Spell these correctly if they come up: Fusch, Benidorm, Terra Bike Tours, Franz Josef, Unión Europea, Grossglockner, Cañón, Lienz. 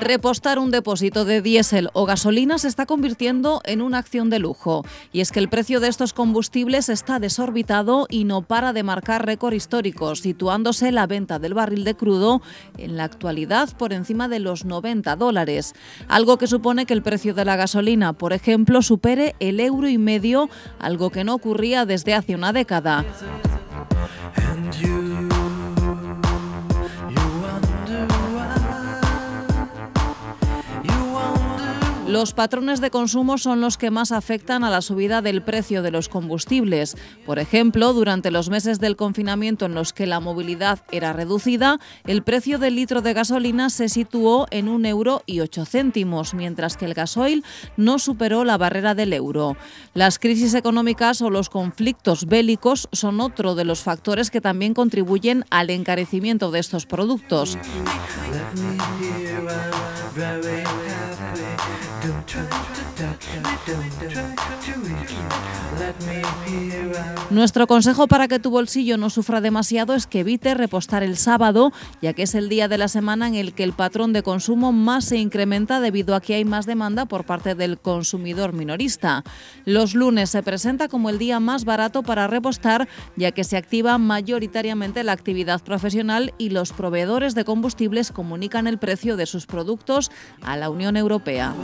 Repostar un depósito de diésel o gasolina se está convirtiendo en una acción de lujo. Y es que el precio de estos combustibles está desorbitado y no para de marcar récord histórico, situándose la venta del barril de crudo en la actualidad por encima de los $90, algo que supone que el precio de la gasolina, por ejemplo, supere el €1,5, algo que no ocurría desde hace una década. Los patrones de consumo son los que más afectan a la subida del precio de los combustibles. Por ejemplo, durante los meses del confinamiento en los que la movilidad era reducida, el precio del litro de gasolina se situó en €1,08, mientras que el gasoil no superó la barrera del €1. Las crisis económicas o los conflictos bélicos son otro de los factores que también contribuyen al encarecimiento de estos productos. Nuestro consejo para que tu bolsillo no sufra demasiado es que evite repostar el sábado, ya que es el día de la semana en el que el patrón de consumo más se incrementa debido a que hay más demanda por parte del consumidor minorista. Los lunes se presenta como el día más barato para repostar, ya que se activa mayoritariamente la actividad profesional y los proveedores de combustibles comunican el precio de sus productos a la Unión Europea.